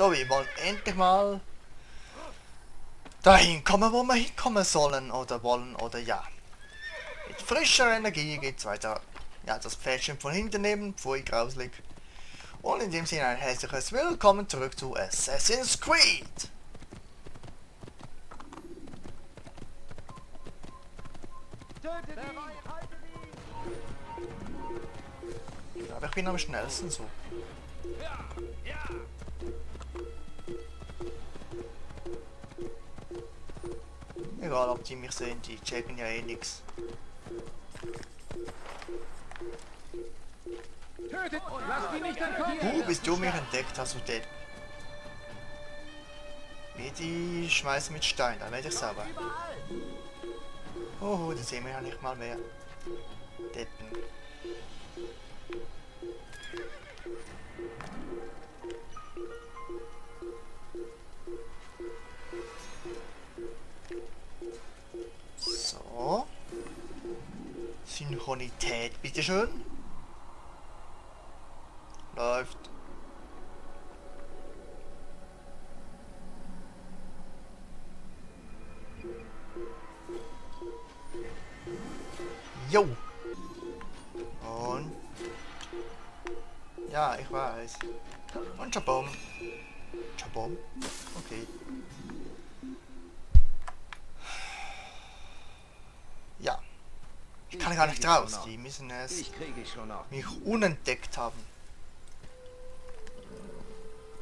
So, wir wollen endlich mal dahin kommen, wo wir hinkommen sollen oder wollen oder ja. Mit frischer Energie geht's weiter. Ja, das Pferdchen von hinten nehmen, bevor ich grauslig. Und in dem Sinne ein herzliches Willkommen zurück zu Assassin's Creed. Ja, aber ich bin am schnellsten so. Egal ob die mich sehen, die checken ja eh nix. Tötet und lasst die nicht entkommen! Wo bist du mich entdeckt hast, du Depp? Wie die schmeißen mit Stein, dann werde ich sauber. Oh, das sehen wir ja nicht mal mehr. Deppen. So. Synchronität, bitteschön. Läuft. Jo. Und. Ja, ich weiß. Und Schabom. Schabom. Okay. Ja. Ich kann gar nicht raus. Die müssen es mich unentdeckt haben.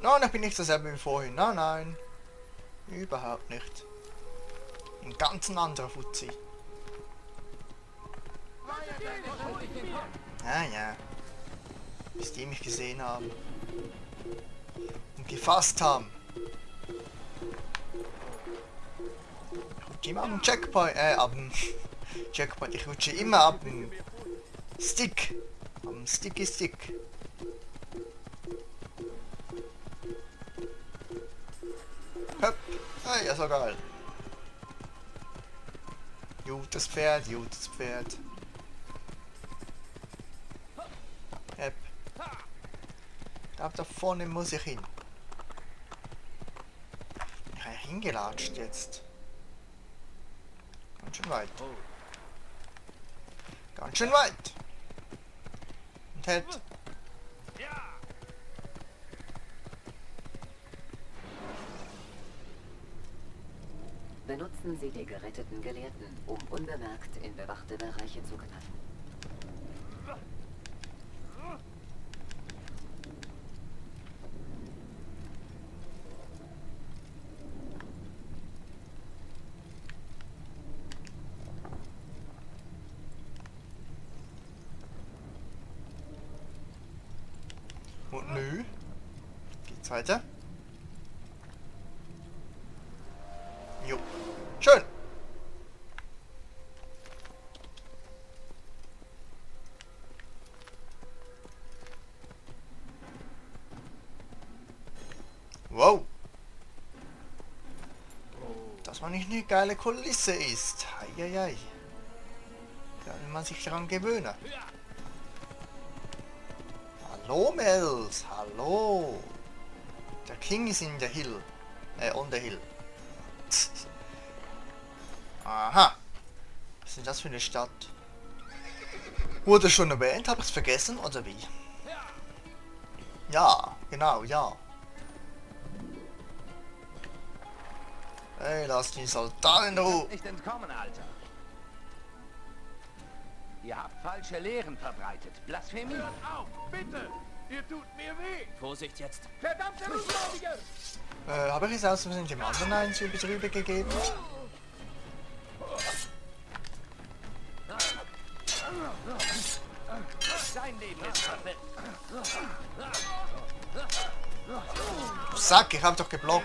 Nein, ich bin nicht dasselbe wie vorhin. Nein, nein. Überhaupt nicht. Ein ganz anderer Fuzzi. Ah ja. Bis die mich gesehen haben. Und gefasst haben. Ich rutsche immer ab dem Checkpoint. Ab dem Checkpoint. Ich rutsche immer ab dem Stick. Ab dem Sticky Stick. Höpp. Ah ja, so geil. Gutes Pferd, gutes Pferd. Höpp. Da vorne muss ich hin. Ich bin hingelatscht jetzt. Ganz schön weit. Ganz schön weit. Und hält. Benutzen Sie die geretteten Gelehrten, um unbemerkt in bewachte Bereiche zu gelangen. Und nö. Geht's weiter? Schön! Wow! Dass man nicht eine geile Kulisse ist. Eieiei. Kann man sich daran gewöhnen. Hallo Mels! Hallo! Der King ist in der Hill. On the Hill. Aha! Was ist denn das für eine Stadt? Wurde schon erwähnt? Habe ich es vergessen oder wie? Ja, genau, ja. Ey, lass die Soldaten in Ruhe! Nicht entkommen, Alter! Ihr habt falsche Lehren verbreitet. Blasphemie! Hört auf, bitte! Ihr tut mir weh! Vorsicht jetzt! Verdammte Ungläubige! Habe ich es aus dem Sinn dem anderen einen zu Betrübe gegeben? Sein Leben ist verwirrt. Du Sack, ich hab doch geblockt.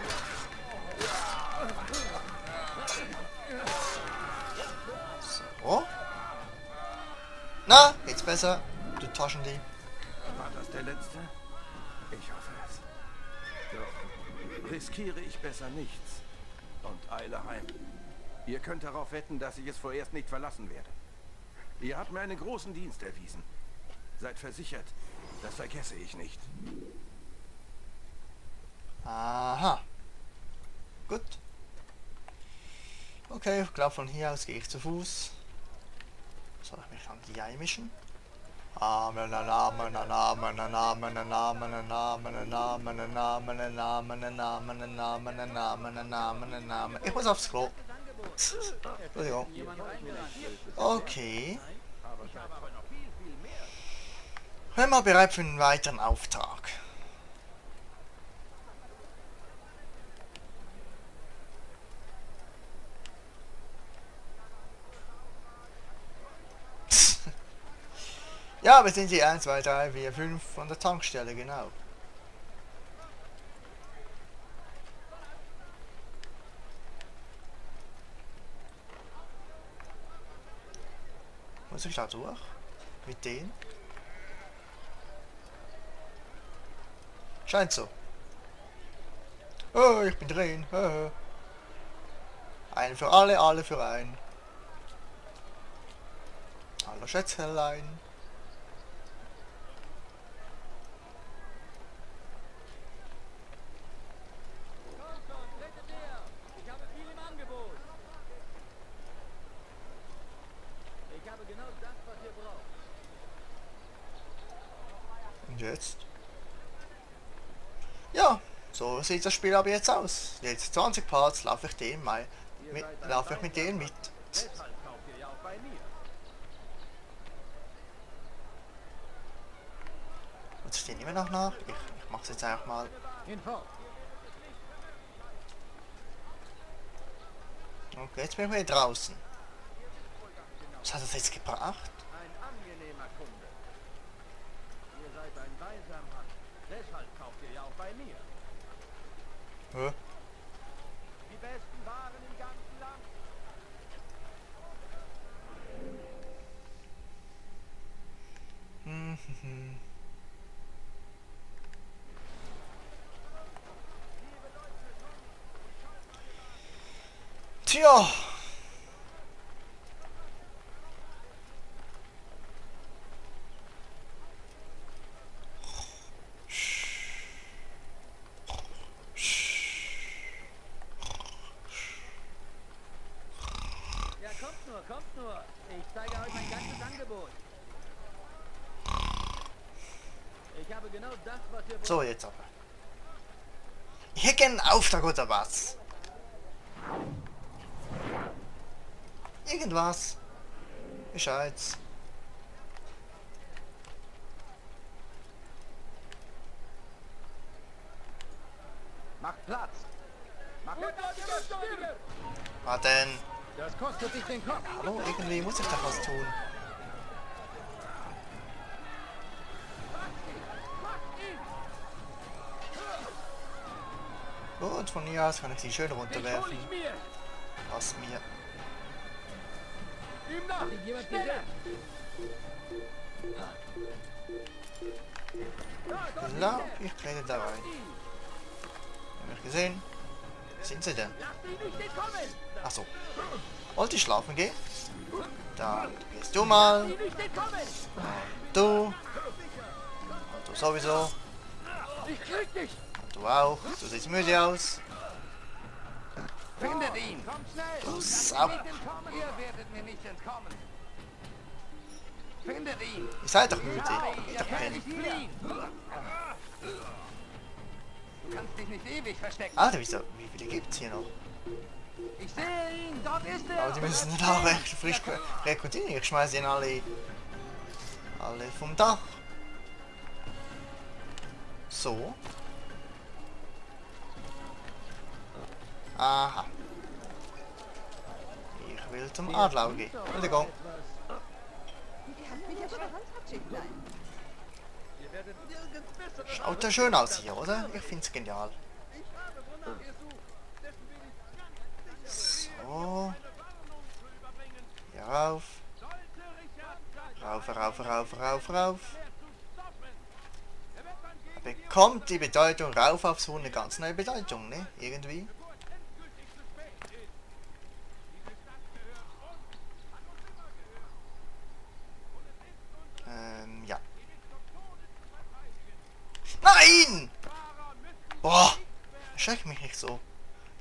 So. Na, geht's besser? Du Taschendieb. War das der letzte? Ich hoffe es. Doch riskiere ich besser nichts und eile heim. Ihr könnt darauf wetten, dass ich es vorerst nicht verlassen werde. Ihr habt mir einen großen Dienst erwiesen. Seid versichert, das vergesse ich nicht. Okay, ich glaube von hier aus gehe ich zu Fuß. Soll ich mich an die einmischen? Ich muss aufs Klo. Okay. Hör mal bereit für einen weiteren Auftrag. Ja, wir sind hier 1, 2, 3, 4, 5 von der Tankstelle, genau. Muss ich da durch? Mit denen? Scheint so. Oh, ich bin drin. Oh. Ein für alle, alle für einen. Hallo Schätzelein. Jetzt. Ja, so sieht das Spiel aber jetzt aus. Jetzt 20 Parts laufe ich den mal mit, laufe ich mit denen mit. Und stehen immer noch nach. Ich mach's jetzt einfach mal. Und jetzt bin ich wieder draußen. Was hat das jetzt gebracht? Deshalb kauft ihr ja auch bei mir. Hä? Die besten Waren im ganzen Land. Tja. Kommt nur, ich zeige euch mein ganzes Angebot. Ich habe genau das, was ihr braucht. So, jetzt aber. Ich hätte einen Auftrag oder was? Irgendwas. Bescheid's. Macht Platz. Macht Platz. Warten. Das kostet sich den Kopf. Hallo, irgendwie muss ich da was tun. Gut, von hier aus kann ich sie schön runterwerfen. Pass mir. Genau, ich trete da rein. Hab ich gesehen. Sind sie denn? Achso. Wollt ihr schlafen gehen? Dann gehst du mal. Und du. Und du sowieso. Und du auch. Du siehst müde aus. Findet ihn. Du Sau. Ihr seid doch müde. Geht doch hin. Du kannst dich nicht ewig verstecken. Alter, wie viele gibt's hier noch? Ich sehe ihn, dort ist er! Aber die müssen nicht auch echt frisch rekrutieren. Ich schmeiße ihn alle vom Dach. So. Aha. Ich will zum Adlau gehen. Entschuldigung. Schaut ja schön aus hier, oder? Ich find's genial. So. Hier rauf. Rauf, rauf, rauf, rauf, rauf. Bekommt die Bedeutung rauf aufs Huhn eine ganz neue Bedeutung, ne? Irgendwie. Ja. Nein! Boah! Erschreck mich nicht so.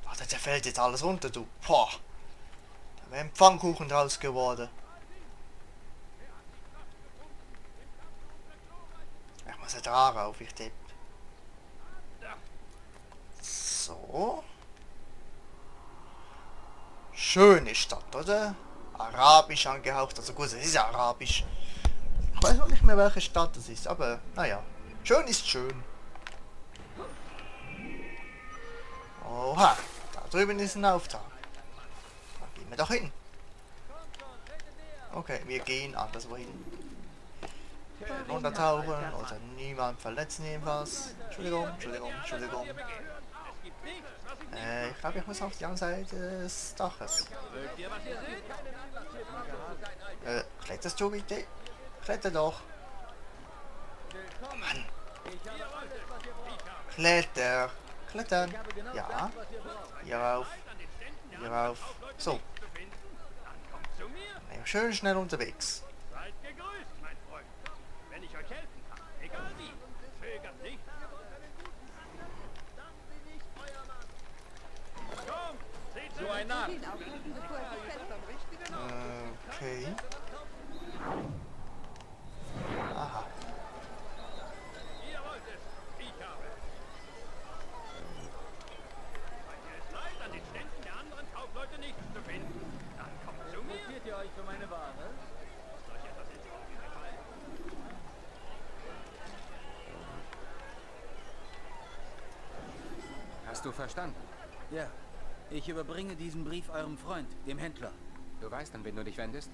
Oh, das fällt jetzt alles runter, du. Boah. Ein Pfannkuchen draus geworden. Ich muss jetzt auf, ich tippe. So. Schöne Stadt, oder? Arabisch angehaucht, also gut, es ist ja arabisch. Ich weiß noch nicht mehr, welche Stadt das ist, aber naja. Schön ist schön. Oha, da drüben ist ein Auftrag. Da gehen wir doch hin. Okay, wir gehen anderswo hin. Runtertauchen oder niemand verletzen jedenfalls. Entschuldigung, Entschuldigung, Entschuldigung. Ich glaube, ich muss auf die andere Seite des Daches. Kletterst du bitte? Kletter doch. Mann. Kletter. Klettern. Ja. Hier rauf. Hier rauf. So. Schön schnell unterwegs. Seid gegrüßt, mein Freund. Wenn ich euch helfen kann, egal wie, zögert nicht. Okay. Aha. Hast du verstanden? Ja. Ich überbringe diesen Brief eurem Freund, dem Händler. Du weißt, an wen du dich wendest?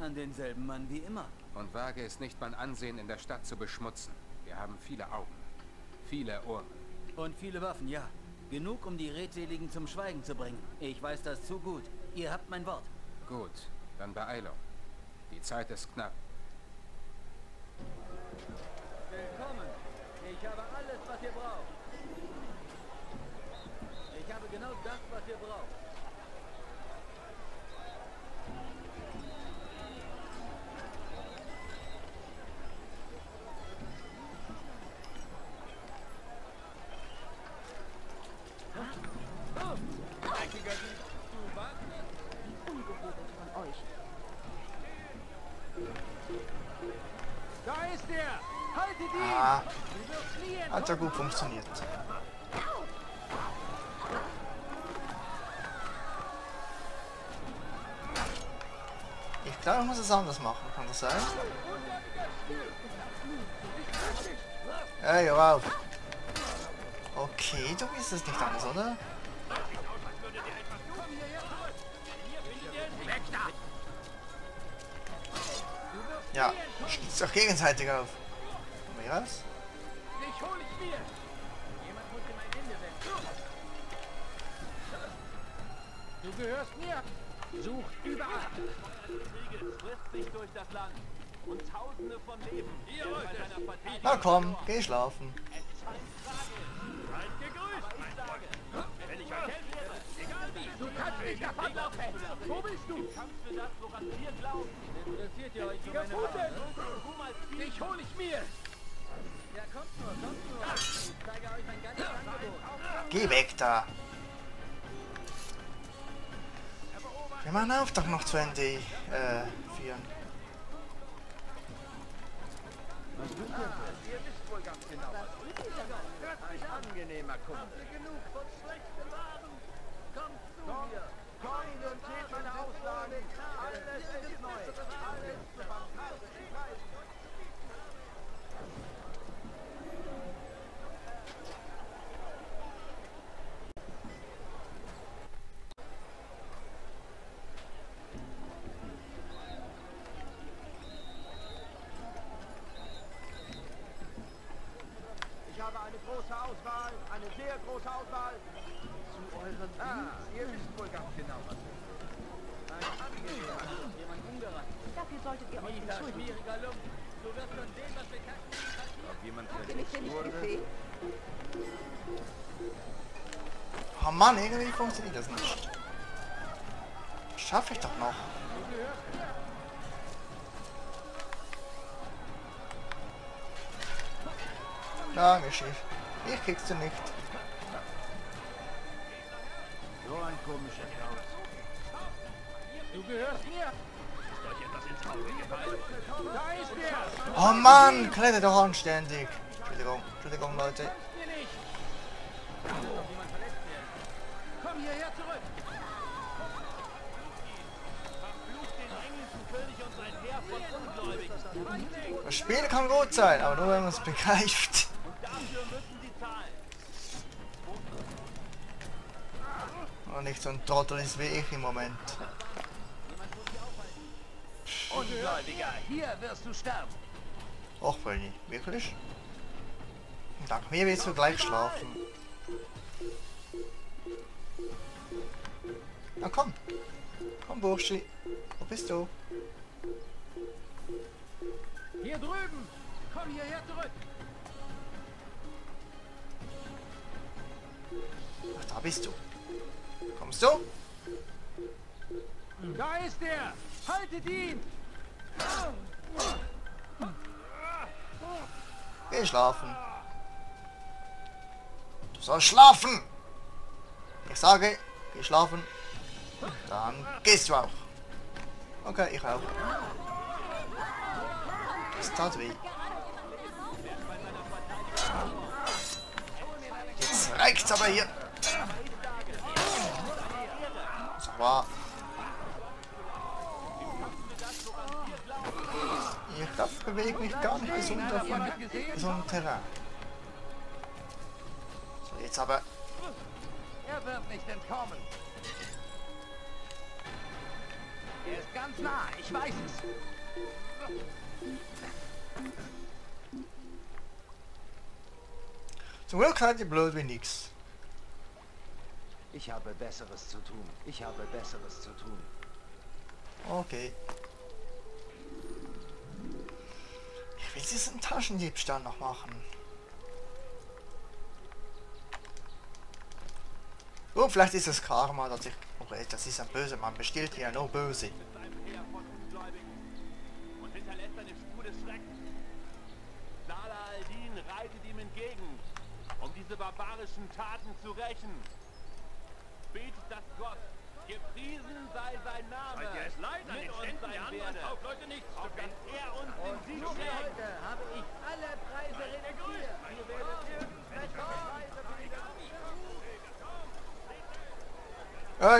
An denselben Mann wie immer. Und wage es nicht, mein Ansehen in der Stadt zu beschmutzen. Wir haben viele Augen, viele Ohren. Und viele Waffen, ja. Genug, um die Redseligen zum Schweigen zu bringen. Ich weiß das zu gut. Ihr habt mein Wort. Gut, dann Beeilung. Die Zeit ist knapp. Willkommen. Ich habe alles, was ihr braucht. Ich habe genau das, was ihr braucht. Da ist er! Haltet ihn! Ah, hat ja gut funktioniert. Ich glaube, ich muss es anders machen, kann das sein? Hey, hör auf! Okay, du bist es nicht anders, oder? Ja, schließt doch gegenseitig auf. Komm mal raus. Du gehörst mir. Sucht überall. Na komm, geh schlafen. Wenn ich euch helfe, egal wie, du kannst nicht davonlaufen. Wo bist du? Kampf für das, woran wir glauben. Interessiert ihr euch für meine Waffen? Dich hol ich mir. Ja, kommt nur, kommt nur. Ich zeige euch mein ganzes Angebot. Geh weg da. Wir machen den Auftrag noch zu Ende führen. Was tut ihr? Ihr wisst wohl ganz genau. Hört mich angenehmer Kunde. Habt ihr genug von schlechten Waren? Kommt zu mir. Kommt und seht meine Auslagen. Alles ist neu. Alles ist fantastisch. Eine sehr große Auswahl zu euren... Ah, ihr wisst wohl ganz genau, was ihr seid. Ein Angeber hat jemand umgerannt. Dafür solltet ihr euch entschuldigen. Schwieriger Lump. Du wirst schon sehen, was wir kacken. Ob jemand verletzt wurde? Oh Mann, irgendwie funktioniert das nicht. Schaffe ich doch noch. Danke, Schiff. Ich kriegst du nicht. So ein komischer Haus. Du gehörst mir. Oh Mann, klettert doch anständig. Entschuldigung, Entschuldigung, Leute. Komm hierher zurück. Das Spiel kann gut sein, aber nur wenn man es begreift. Und nicht so ein Trottel ist wie ich im Moment. Ungläubiger, hier wirst du sterben. Och, Benni, wirklich? Dank mir willst du gleich schlafen. Na komm. Komm, Burschi. Wo bist du? Hier drüben. Komm hierher zurück. Ach, da bist du. Kommst du? Da ist er. Haltet ihn! Geh schlafen. Du sollst schlafen! Ich sage, geh schlafen. Dann gehst du auch. Okay, ich auch. Das tat weh. Jetzt reicht's aber hier. So war. Ich glaube, ich bewege mich gar nicht gesund auf so einem Terrain. So, jetzt aber. Er wird nicht entkommen. Er ist ganz nah, ich weiß es. Zum Glück seid ihr blöd wie nix. Ich habe Besseres zu tun. Ich habe Besseres zu tun. Okay. Ich will diesen Taschendiebstahl noch machen. Oh, vielleicht ist es Karma, dass ich... Okay, das ist ein böser Mann. Bestellt hier nur Böse. Und hinterlässt eine Spur des Schreckens. Salah al-Din reitet ihm entgegen, um diese barbarischen Taten zu rächen. Betet das Gott. Gepriesen sei sein Name. Er ist leider mit uns sein Werde. Auf Leute nichts zu finden. Dass er uns den Sieg schenkt. Heute habe ich alle Preise reduziert. Ihr werdet nirgends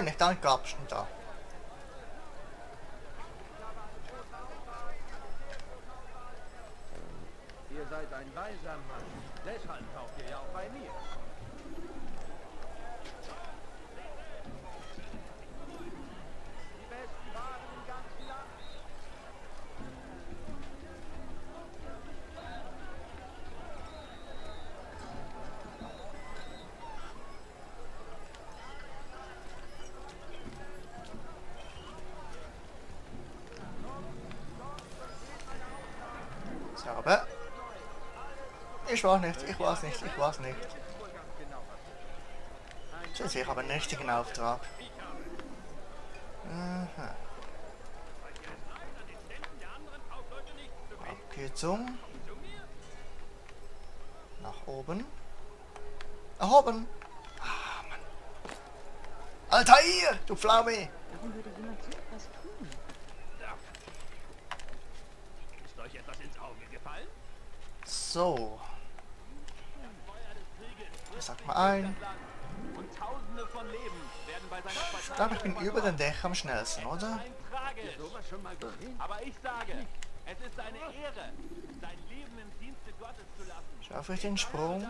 nicht danke, Abstand da. Ihr seid ein weiser Mann. Deshalb kauft ihr ja auch bei mir. Die besten Waren im ganzen Land. Aber ich war nicht, ich war's nicht, ich war's nicht. Jetzt sehe ich aber einen richtigen Auftrag. Aha. Abkürzung. Nach oben. Erhoben. Ah, Mann. Alter, ihr, du Pflaume! Warum würde jemand so etwas tun? Euch etwas ins Auge gefallen? So. Sag mal ein. Ich glaube, ich bin über den Dach am schnellsten, oder? Aber ich sage, es ist eine Ehre, sein Leben im Dienste Gottes zu lassen. Schaffe ich den Sprung?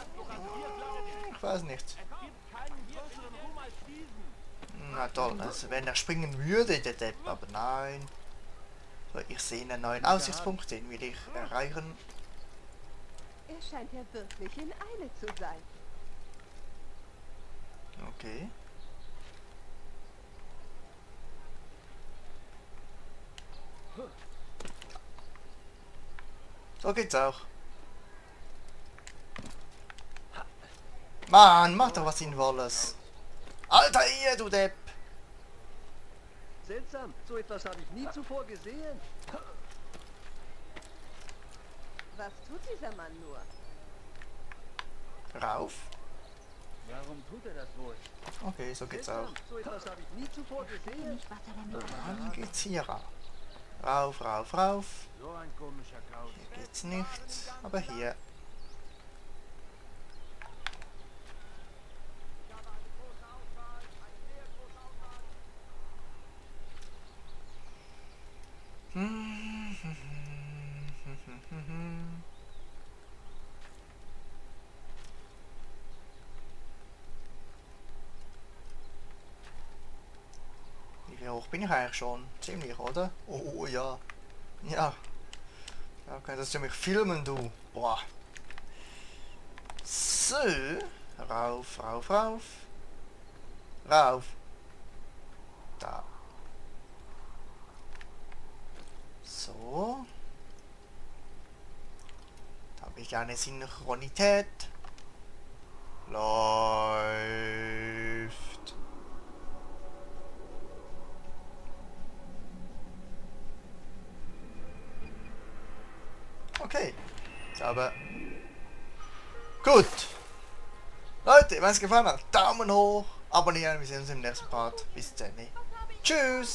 Ich weiß nicht. Na toll, also wenn er springen würde, der Depp, aber nein. Ich sehe einen neuen Aussichtspunkt, den will ich erreichen. Er scheint ja wirklich in Eile zu sein. Okay. So geht's auch. Mann, mach doch was Sinnvolles. Alter, ihr, du Depp! Seltsam, so etwas habe ich nie zuvor gesehen. Was tut dieser Mann nur? Rauf. Warum tut er das wohl? Okay, so geht's auch. Dann geht's hier rauf. Rauf, rauf, rauf. Hier geht's nicht, aber hier. Wie hoch bin ich eigentlich schon? Ziemlich, oder? Oh ja. Ja. Da könntest du mich filmen, du. Boah. So. Rauf, rauf, rauf. Rauf. Da. So. Da habe ich eine Synchronität. Läuft. Okay. Aber gut. Leute, wenn es gefallen hat, Daumen hoch, abonnieren. Wir sehen uns im nächsten Part. Bis dann. Tschüss.